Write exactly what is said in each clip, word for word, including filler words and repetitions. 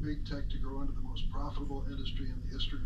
Big tech to grow into the most profitable industry in the history of.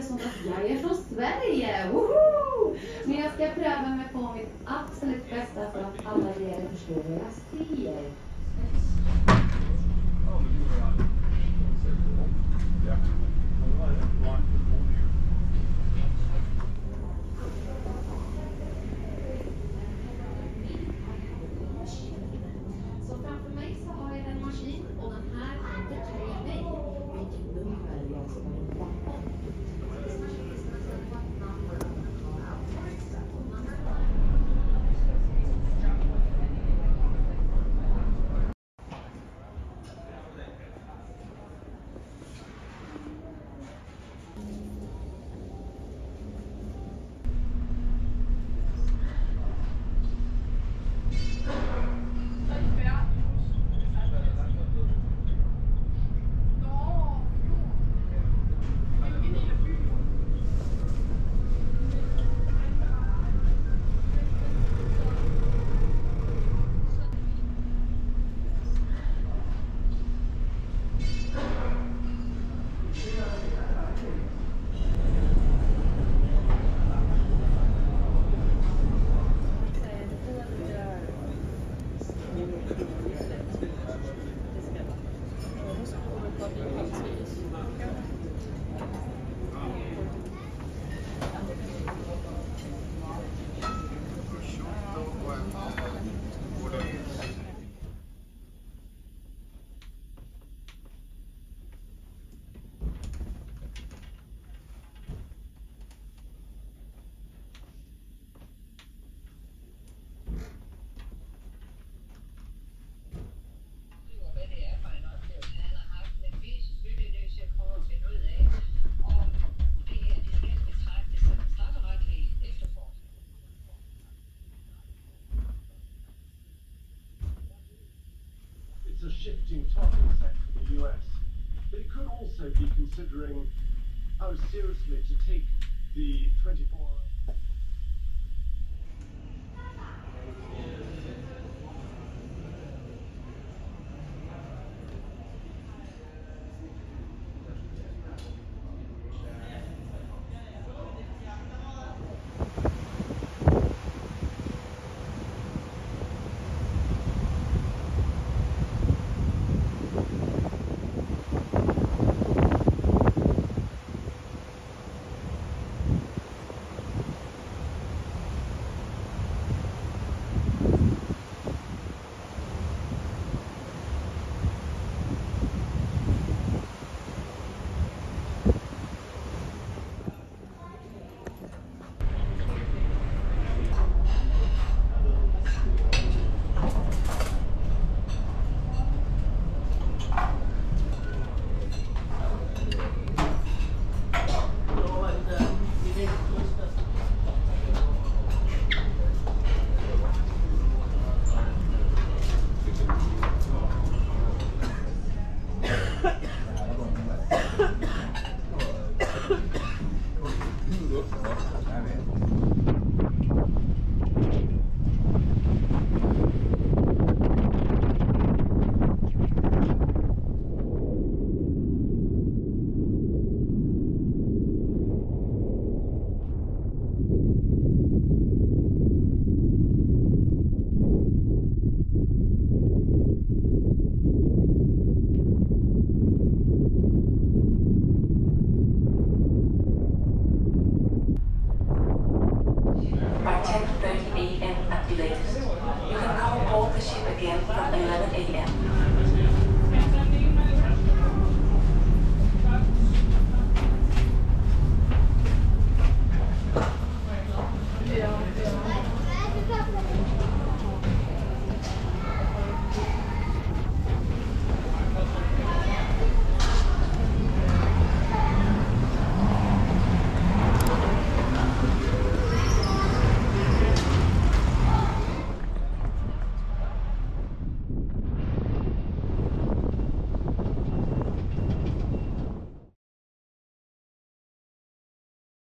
Som att jag är från Sverige, woho! Men jag ska pröva mig på mitt absolut bästa för att alla er förstår vad jag säger. Så framför mig så har jag en maskin och den här heter Kremi. Vilket nummer jag ska vara på. Shifting target set for the U S, but it could also be considering how seriously to take the twenty-four hour. eleven A M at the latest. You can come board the ship again from eleven A M